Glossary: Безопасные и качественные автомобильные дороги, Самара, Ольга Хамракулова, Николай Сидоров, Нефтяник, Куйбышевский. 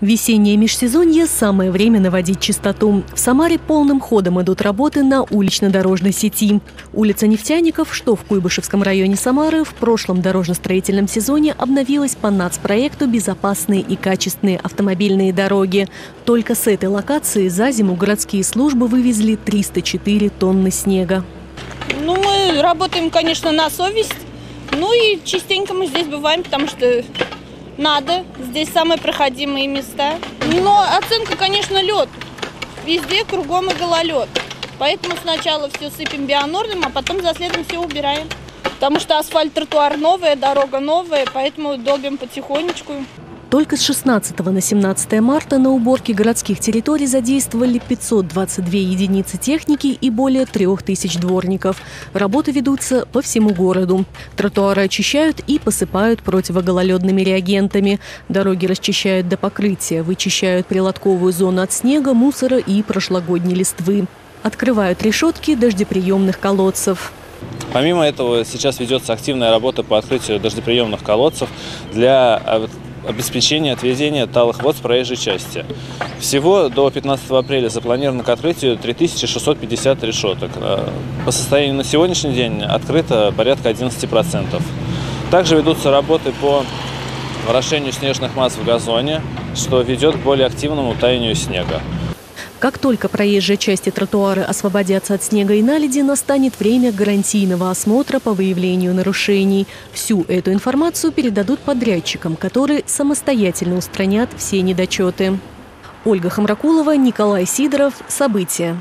Весеннее межсезонье – самое время наводить чистоту. В Самаре полным ходом идут работы на улично-дорожной сети. Улица Нефтяников, что в Куйбышевском районе Самары, в прошлом дорожно-строительном сезоне обновилась по нацпроекту «Безопасные и качественные автомобильные дороги». Только с этой локации за зиму городские службы вывезли 304 тонны снега. Мы работаем, конечно, на совесть. И частенько мы здесь бываем, потому что... надо. Здесь самые проходимые места. Но оценка, конечно, лед. Везде кругом и гололед. Поэтому сначала все сыпем бионорным, а потом за следом все убираем. Потому что асфальт, тротуар новая, дорога новая, поэтому долбим потихонечку. Только с 16 на 17 марта на уборке городских территорий задействовали 522 единицы техники и более 3000 дворников. Работы ведутся по всему городу. Тротуары очищают и посыпают противогололедными реагентами. Дороги расчищают до покрытия, вычищают прилотковую зону от снега, мусора и прошлогодней листвы. Открывают решетки дождеприемных колодцев. Помимо этого сейчас ведется активная работа по открытию дождеприемных колодцев для обеспечение отведения талых вод с проезжей части. Всего до 15 апреля запланировано к открытию 3650 решеток. По состоянию на сегодняшний день открыто порядка 11%. Также ведутся работы по орошению снежных масс в газоне, что ведет к более активному таянию снега. Как только проезжие части тротуара освободятся от снега и наледи, настанет время гарантийного осмотра по выявлению нарушений. Всю эту информацию передадут подрядчикам, которые самостоятельно устранят все недочеты. Ольга Хамракулова, Николай Сидоров. События.